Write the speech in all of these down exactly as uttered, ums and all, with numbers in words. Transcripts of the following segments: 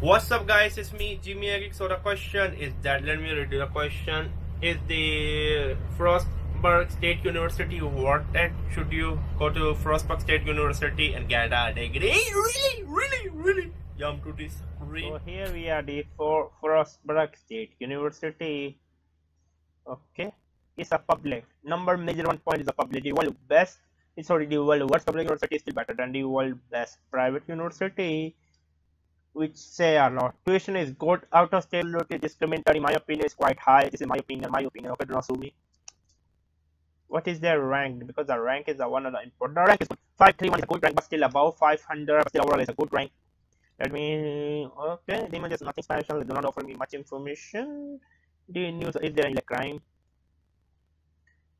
What's up guys, it's me Jimmy Eric. So the question is that, let me read the question. Is the Frostburg State University worth it? Should you go to Frostburg State University and get a degree? Really, really, really jump to this screen. So here we are, the for Frostburg State University. Okay, it's a public number major one point is a public. The world best is already the world worst public university is still better than the world best private university, which say a lot. Tuition is good, out of state loyalty discriminatory, my opinion is quite high. This is my opinion, my opinion, okay, do not sue me. What is their rank? Because the rank is the one of the important. The rank is good. five three one is a good rank, but still above five hundred, but still overall is a good rank. Let me, okay, the image is nothing special, do not offer me much information. The news, is there any crime?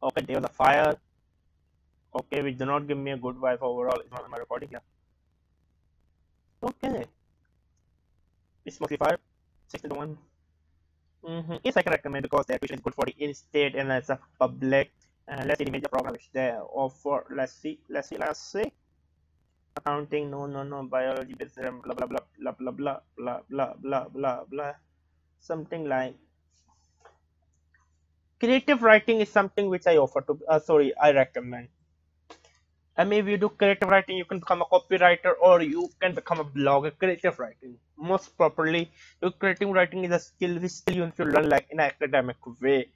Okay, there was a fire. Okay, which do not give me a good vibe overall. It's not in my recording here. Okay. It's mostly fire. sixteen to one. Mm-hmm. Yes, I can recommend because the tuition is good for the in-state and as a public. Uh, let's see the major program which they offer. Let's see, let's see, let's see. Accounting, no, no, no. Biology, business, blah, blah, blah, blah, blah, blah, blah, blah, blah, blah, blah. Something like creative writing is something which I offer to, uh, sorry, I recommend. I mean, if you do creative writing, you can become a copywriter or you can become a blogger. Creative writing, most properly, your creative writing is a skill which still you need to learn like in an academic way.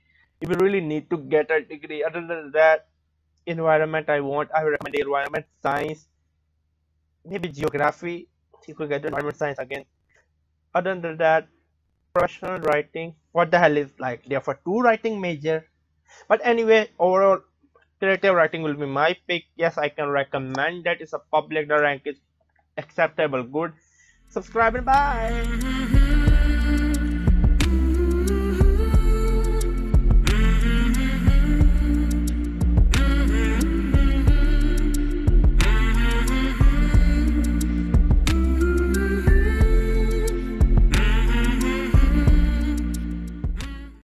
If you really need to get a degree, other than that, environment I want, I recommend environment science, maybe geography, you could get environment science again. Other than that, professional writing, what the hell is like there for two writing major, but anyway, overall creative writing will be my pick. Yes, I can recommend that. It's a public, the rank is acceptable, good. Subscribe and bye.